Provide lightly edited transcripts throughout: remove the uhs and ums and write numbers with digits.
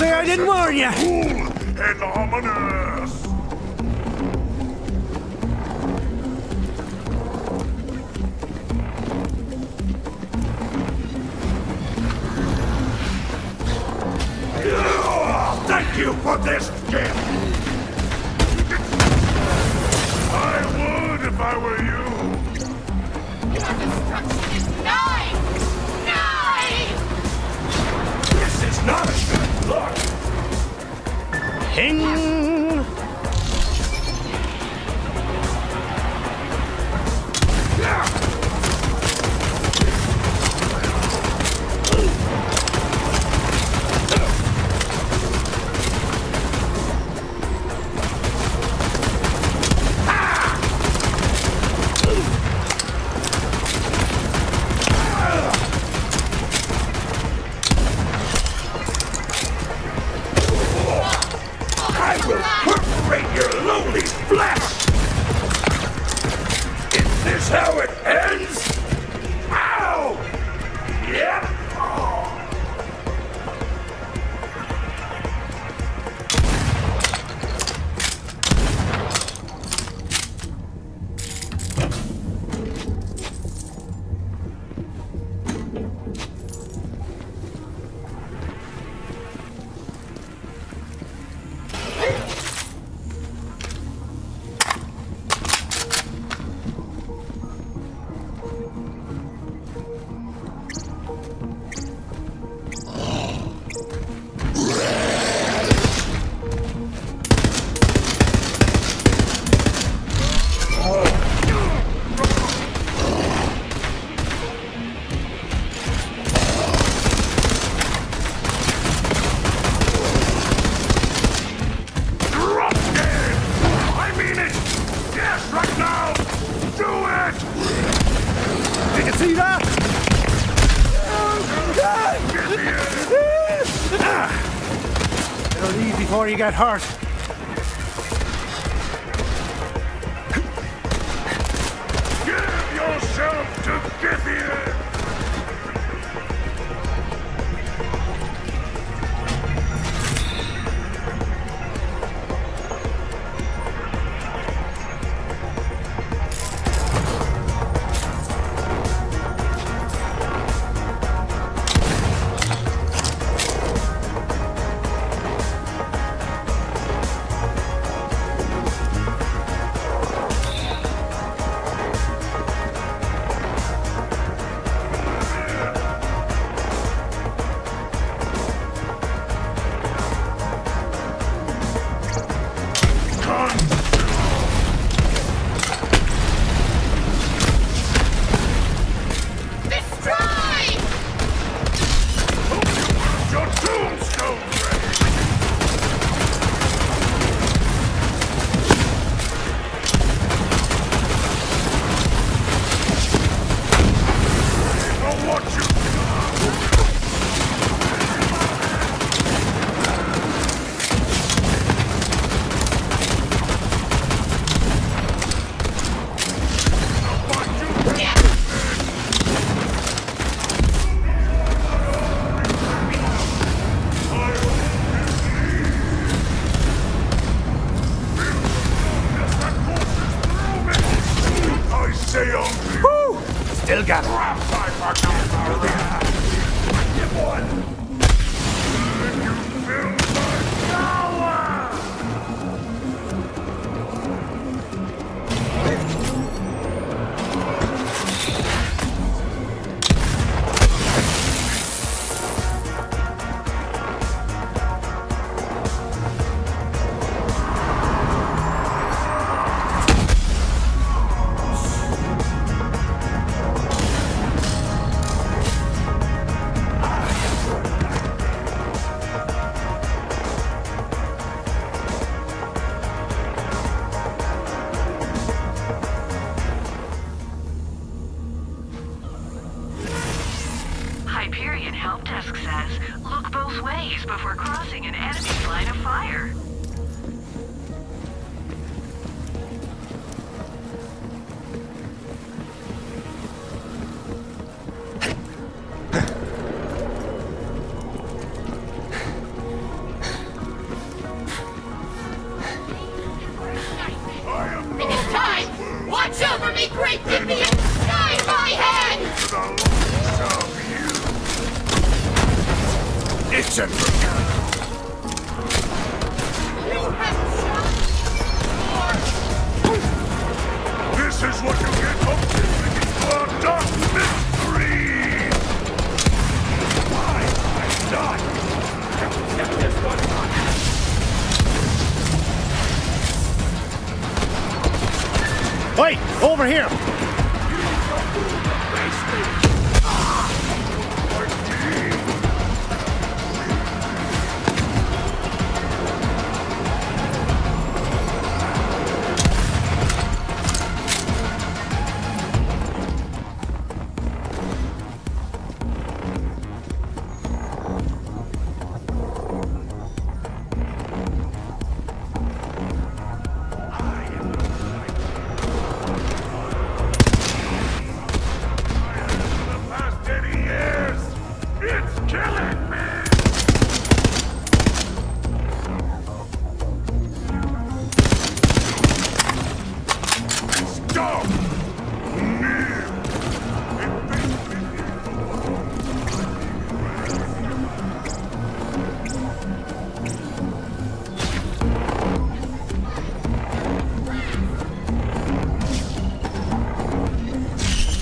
say I didn't warn you. Cool and ominous. Thank you for this gift. I would if I were you. Your destruction is nigh! Nigh! This is not a good look. Ping. Yeah. You got hurt. Give yourself to Githian. great Githian, die by hand! The loss of you. It's a you have stopped. This is what you get for thinking for dark mystery! Why I'm not? Accept this one. Wait! Over here!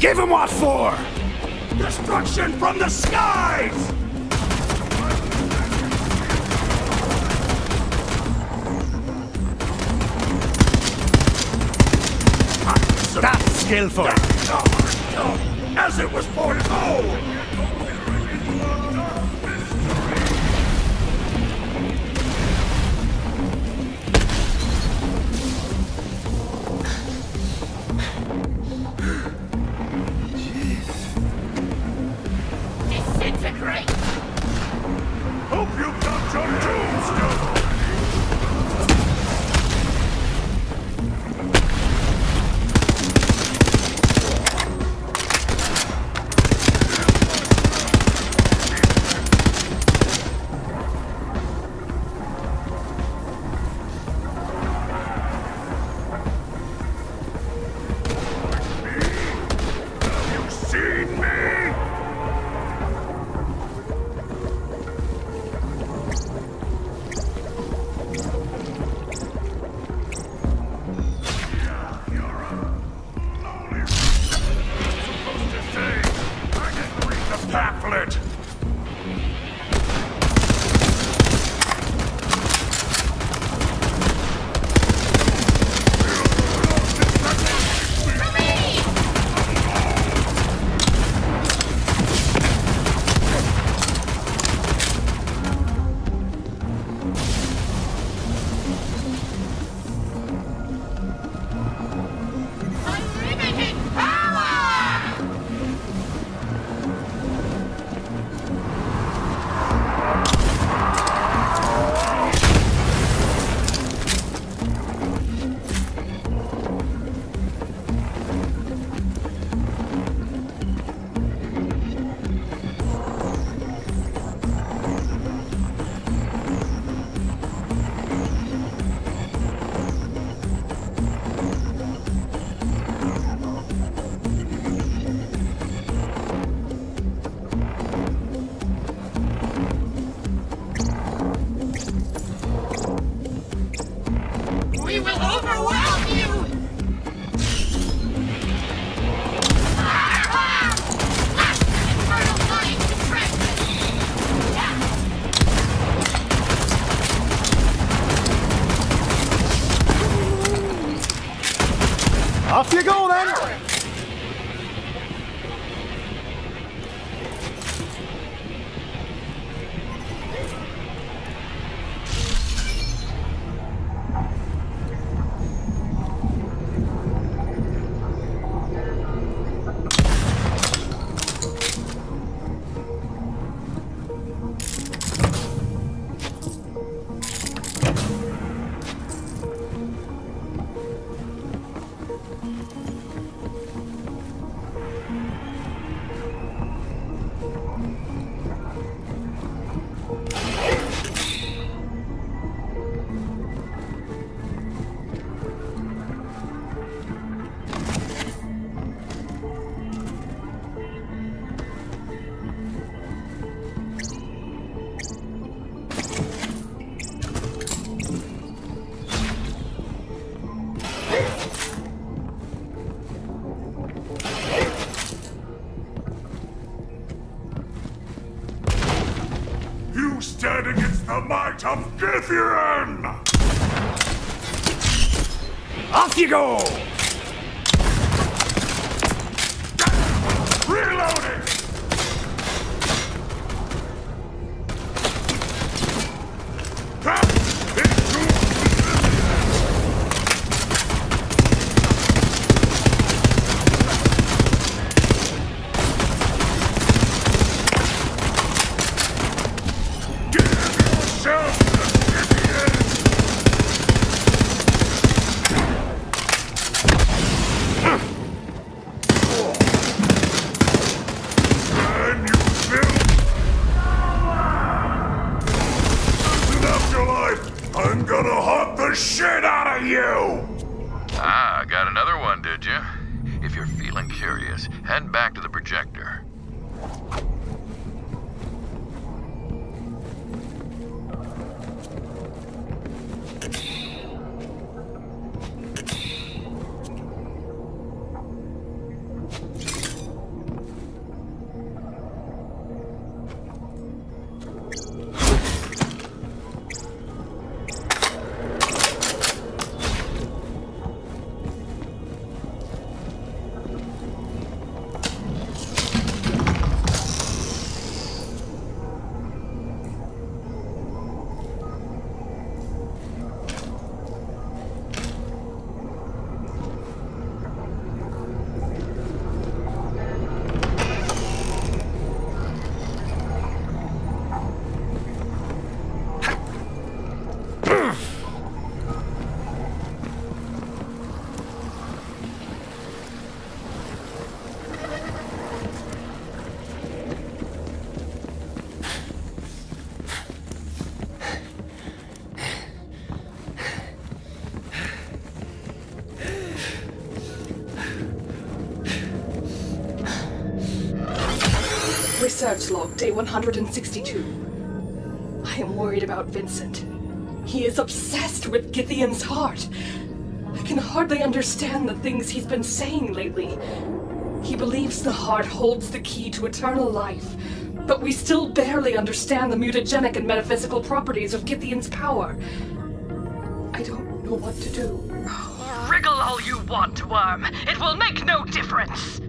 Give him what for! Destruction from the skies! That's skillful! As it was born of You stand against the might of Githian! Off you go! Reloading! I'm gonna hunt the shit out of you! Ah, got another one, did you? If you're feeling curious, head back to the projector. Research log, day 162. I am worried about Vincent. He is obsessed with Githian's heart. I can hardly understand the things he's been saying lately. He believes the heart holds the key to eternal life, but we still barely understand the mutagenic and metaphysical properties of Githian's power. I don't know what to do. Wriggle all you want, worm. It will make no difference.